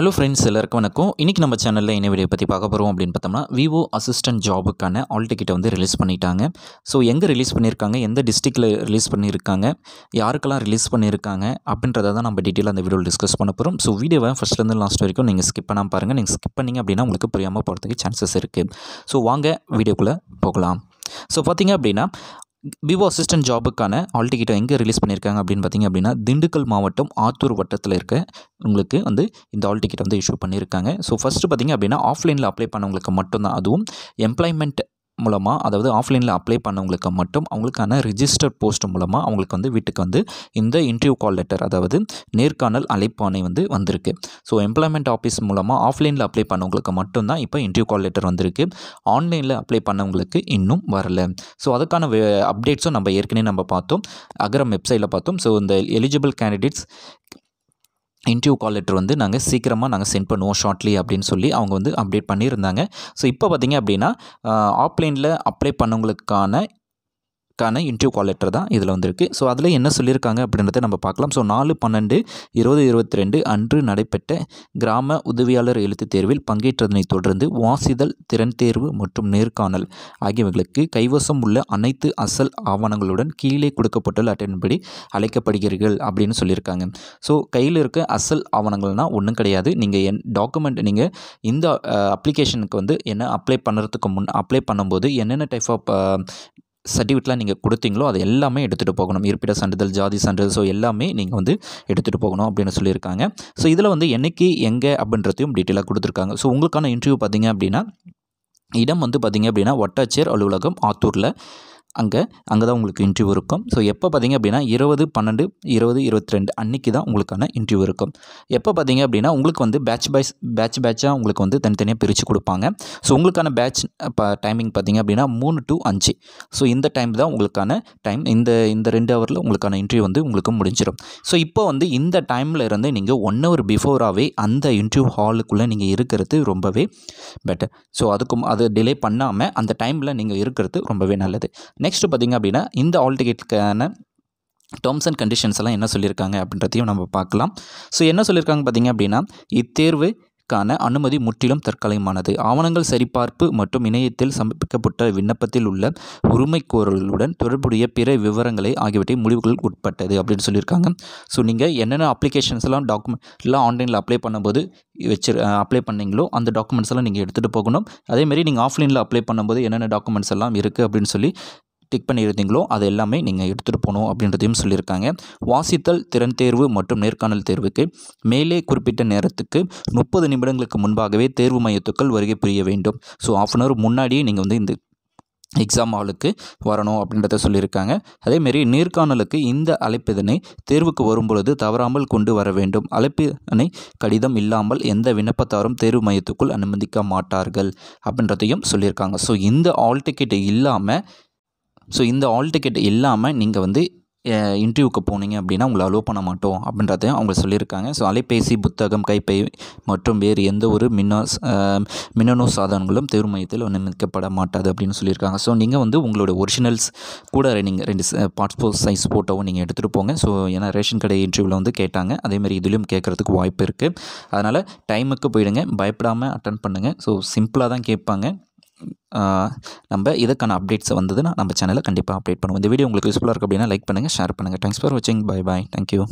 Hello friends, எல்லாருக்கும் வணக்கம். இன்னைக்கு நம்ம சேனல்ல என்ன வீடியோ பத்தி பார்க்க போறோம் அப்படினு பார்த்தோம்னா விவோ அசிஸ்டன்ட் ஜாபுக்கான ஆல் டிக்கெட் வந்து ரிலீஸ் பண்ணிட்டாங்க. சோ எங்க ரிலீஸ் பண்ணிருக்காங்க, எந்த டிஸ்ட்ரிக்ட்ல ரிலீஸ் பண்ணிருக்காங்க, யாருக்கெல்லாம் ரிலீஸ் பண்ணிருக்காங்க அப்படின்றத தான் நம்ம டீடைலா அந்த வீடியோல டிஸ்கஸ் பண்ணப் போறோம். சோ வீடியோவை ஃபர்ஸ்ட்ல இருந்து லாஸ்ட் வரைக்கும் நீங்க ஸ்கிப் பண்ணாம பாருங்க. நீங்க ஸ்கிப் பண்ணீங்க அப்படினா உங்களுக்கு புரியாம போறதுக்கு சான்சஸ் இருக்கு. சோ வாங்க வீடியோக்குள்ள போகலாம். சோ பாத்தீங்க அப்படினா விவோ அசிஸ்டன்ட் ஜாபுக்கான ஆல் டிக்கெட் எங்கே ரிலீஸ் பண்ணியிருக்காங்க அப்படின்னு பார்த்தீங்க அப்படின்னா திண்டுக்கல் மாவட்டம் ஆத்தூர் வட்டத்தில் இருக்க உங்களுக்கு வந்து இந்த ஆல் டிக்கெட் வந்து இஷ்யூ பண்ணியிருக்காங்க. ஸோ ஃபஸ்ட்டு பார்த்திங்க அப்படின்னா ஆஃப்லைனில் அப்ளை பண்ணவங்களுக்கு மட்டும்தான், அதுவும் எம்ப்ளாய்மெண்ட் மூலமாக, அதாவது ஆஃப்லைனில் அப்ளை பண்ணவங்களுக்கு மட்டும் அவங்களுக்கான ரிஜிஸ்டர் போஸ்ட் மூலமாக அவங்களுக்கு வந்து வீட்டுக்கு வந்து இந்த இன்டர்வியூ கால் லெட்டர், அதாவது நேர்காணல் அழைப்பாணை வந்து வந்திருக்கு. ஸோ எம்ப்ளாய்மெண்ட் ஆஃபீஸ் மூலமாக ஆஃப்லைனில் அப்ளை பண்ணவங்களுக்கு மட்டும்தான் இப்போ இன்டர்வியூ கால் லெட்டர் வந்திருக்கு. ஆன்லைனில் அப்ளை பண்ணவங்களுக்கு இன்னும் வரலை. ஸோ அதுக்கான அப்டேட்ஸும் நம்ம ஏற்கனவே பார்த்தோம், அகரம் வெப்சைட்டில் பார்த்தோம். ஸோ இந்த eligible candidates interview call letter வந்து நாங்கள் சீக்கிரமாக சென்ட் பண்ணுவோம் ஷார்ட்லி அப்படின்னு சொல்லி அவங்க வந்து அப்டேட் பண்ணியிருந்தாங்க. ஸோ இப்போ பார்த்திங்க அப்படின்னா ஆஃப்லைனில் அப்ளை பண்ணவங்களுக்கான இன்டர்வியூ கால் லெட்டர் தான் இதில் வந்திருக்கு. ஸோ அதில் என்ன சொல்லியிருக்காங்க அப்படின்றத நம்ம பார்க்கலாம். ஸோ 4/12/2022 அன்று நடைபெற்ற கிராம உதவியாளர் எழுத்துத் தேர்வில் பங்கேற்றதனை தொடர்ந்து வாசிதல், திறன் தேர்வு மற்றும் நேர்காணல் ஆகியவர்களுக்கு கைவசம் உள்ள அனைத்து அசல் ஆவணங்களுடன் கீழே கொடுக்கப்பட்டுள்ள அட்டன்படி அழைக்கப்படுகிறீர்கள் அப்படின்னு சொல்லியிருக்காங்க. ஸோ கையில் இருக்க அசல் ஆவணங்கள்னால் ஒன்றும் கிடையாது. நீங்கள் டாக்குமெண்ட், நீங்கள் இந்த அப்ளிகேஷனுக்கு வந்து என்ன அப்ளை பண்ணுறதுக்கு அப்ளை பண்ணும்போது என்னென்ன டைப் ஆஃப் சர்டிஃபிகேட்லாம் நீங்கள் கொடுத்தீங்களோ அது எல்லாமே எடுத்துகிட்டு போகணும். இருப்பிட சான்றிதழ், ஜாதி சான்றிதழ், ஸோ எல்லாமே நீங்கள் வந்து எடுத்துகிட்டு போகணும் அப்படின்னு சொல்லியிருக்காங்க. ஸோ இதில் வந்து என்னைக்கு எங்கே அப்படின்றதையும் டீட்டெயிலாக கொடுத்துருக்காங்க. ஸோ உங்களுக்கான இன்டர்வியூ பார்த்திங்க அப்படின்னா இடம் வந்து பார்த்திங்க அப்படின்னா வட்டாட்சியர் அலுவலகம் ஆத்தூரில் அங்கே தான் உங்களுக்கு இன்டர்வியூ இருக்கும். ஸோ எப்போ பார்த்திங்க அப்படின்னா 20/12/2022 அன்றைக்கி தான் உங்களுக்கான இன்டர்வியூ இருக்கும். எப்போ பார்த்திங்க அப்படின்னா உங்களுக்கு வந்து பேட்ச் பேட்சாக உங்களுக்கு வந்து தனித்தனியாக பிரித்து கொடுப்பாங்க. ஸோ உங்களுக்கான பேட்ச் டைமிங் பார்த்திங்க அப்படின்னா 3 to 5. ஸோ இந்த டைம் தான் உங்களுக்கான டைம். இந்த 2 ஹவரில் உங்களுக்கான இன்டர்வியூ வந்து உங்களுக்கு முடிஞ்சிடும். ஸோ இப்போ வந்து இந்த டைமில் இருந்து நீங்கள் 1 ஹவர் பிஃபோராகவே அந்த இன்டர்வியூ ஹாலுக்குள்ளே நீங்கள் இருக்கிறது ரொம்பவே பெட்டர். ஸோ அது டிலே பண்ணாமல் அந்த டைமில் நீங்கள் இருக்கிறது ரொம்பவே நல்லது. நெக்ஸ்ட்டு பார்த்திங்க அப்படின்னா இந்த ஆல் டிக்கெட்டுக்கான டேர்ம்ஸ் அண்ட் கண்டிஷன்ஸ் எல்லாம் என்ன சொல்லியிருக்காங்க அப்படின்றதையும் நம்ம பார்க்கலாம். ஸோ என்ன சொல்லியிருக்காங்க பார்த்திங்க அப்படின்னா இத்தேர்வுக்கான அனுமதி முற்றிலும் தற்காலிகமானது. ஆவணங்கள் சரிபார்ப்பு மற்றும் இணையத்தில் சமர்ப்பிக்கப்பட்ட விண்ணப்பத்தில் உள்ள உரிமைக்கோரலுடன் தொடர்புடைய பிற விவரங்களை ஆகியவற்றை முடிவுகள் உட்பட்டது அப்படின்னு சொல்லியிருக்காங்க. ஸோ நீங்கள் என்னென்ன அப்ளிகேஷன்ஸ் எல்லாம் டாக்குமெண்ட் எல்லாம் ஆன்லைனில் அப்ளை பண்ணும்போது அப்ளை பண்ணிங்களோ அந்த டாக்குமெண்ட்ஸ் எல்லாம் நீங்கள் எடுத்துகிட்டு போகணும். அதேமாரி நீங்கள் ஆஃப்லைனில் அப்ளை பண்ணும்போது என்னென்ன டாக்குமெண்ட்ஸ் எல்லாம் இருக்குது அப்படின்னு சொல்லி டிக் பண்ணியிருந்தீங்களோ அது எல்லாமே நீங்கள் எடுத்துகிட்டு போகணும் அப்படின்றதையும் சொல்லியிருக்காங்க. வாசித்தல், திறன் தேர்வு மற்றும் நேர்காணல் தேர்வுக்கு மேலே குறிப்பிட்ட நேரத்துக்கு 30 நிமிடங்களுக்கு முன்பாகவே தேர்வு மையத்துக்குள் வருகை புரிய வேண்டும். ஸோ ½ hour முன்னாடியே நீங்கள் வந்து இந்த எக்ஸாம் ஹாலுக்கு வரணும் அப்படின்றத சொல்லியிருக்காங்க. அதேமாரி நேர்காணலுக்கு இந்த அழைப்பிதனை தேர்வுக்கு வரும்பொழுது தவறாமல் கொண்டு வர வேண்டும். அழைப்பிதனை கடிதம் இல்லாமல் எந்த விண்ணப்பத்தாரும் தேர்வு மையத்துக்குள் அனுமதிக்க மாட்டார்கள் அப்படின்றதையும் சொல்லியிருக்காங்க. ஸோ இந்த ஆல் டிக்கெட் இல்லாமல் நீங்கள் வந்து இன்டர்வியூக்கு போனீங்க அப்படின்னா உங்களை அலோவ் பண்ண மாட்டோம் அப்படின்றதையும் அவங்க சொல்லியிருக்காங்க. ஸோ அலைபேசி, புத்தகம், கைப்பை மற்றும் வேறு எந்த ஒரு மின்னணு சாதனங்களும் தேர்வு மையத்தில் அனுமதிக்கப்பட மாட்டாது அப்படின்னு சொல்லியிருக்காங்க. ஸோ நீங்கள் வந்து உங்களோட ஒரிஜினல்ஸ் கூட நீங்கள் 2 பாஸ்போர்ட் சைஸ் ஃபோட்டோவும் நீங்கள் எடுத்துகிட்டு போங்க. ஸோ ஏன்னா ரேஷன் கடை இன்டர்வியூவில் வந்து கேட்டாங்க, அதேமாதிரி இதுலேயும் கேட்குறதுக்கு வாய்ப்பு இருக்குது. அதனால் டைமுக்கு போயிடுங்க, பயப்படாமல் அட்டன் பண்ணுங்கள். ஸோ சிம்பிளாக தான் கேட்பாங்க. நம்ம இதுக்கான அப்டேட்ஸ் வந்ததுன்னா நம்ம சேனலை கண்டிப்பாக அப்டேட் பண்ணுவோம். இந்த வீடியோ உங்களுக்கு யூஸ்ஃபுல்லாக இருக்குது அப்படின்னா லைக் பண்ணுங்கள், ஷேர் பண்ணுங்கள். தேங்க்ஸ் ஃபார் வாட்சிங். Bye bye. தேங்க்யூ.